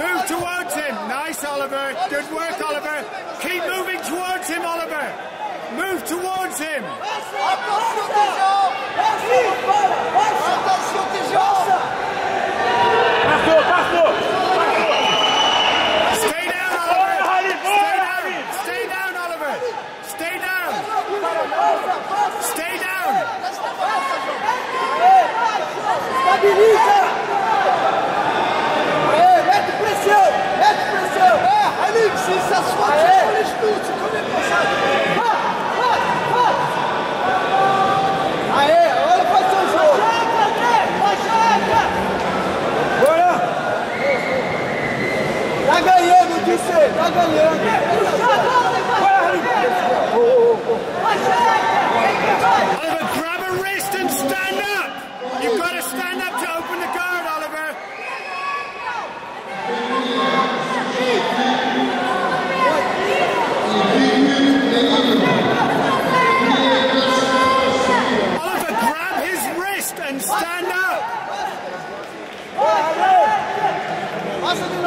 Move towards him. Nice, Oliver. Good work, Oliver. Keep moving towards him, Oliver. Move towards him. Attention tes jambes. Attention tes jambes. Stay down, Oliver. Stay down, Oliver. Stay down. Stay down. Stabilise. Oliver, grab a wrist and stand up! You've got to stand up to open the guard, Oliver! Oliver, grab his wrist and stand up! You've got to stand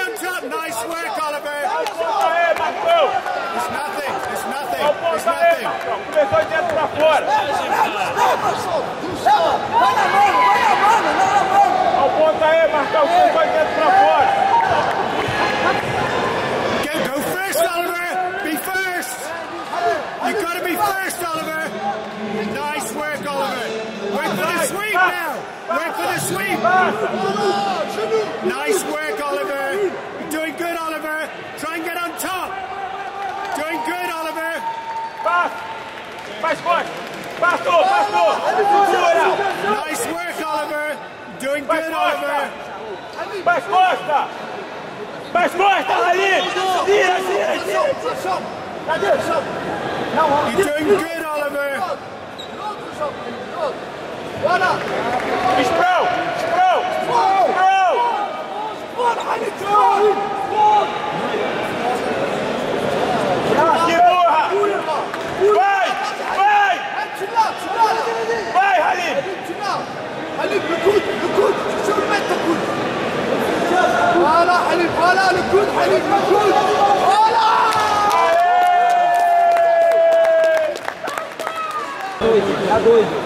on top. Nice work, Oliver. It's nothing. Go first, Oliver! Be first! You've got to be first, Oliver! Nice work, Oliver! We're for the sweep now! We're for the sweep! Nice work, Oliver! You're doing good, Oliver! Try and get on top! Doing good, Oliver! Nice work, Oliver! Doing good, Oliver! You're doing good, Oliver! Voilà.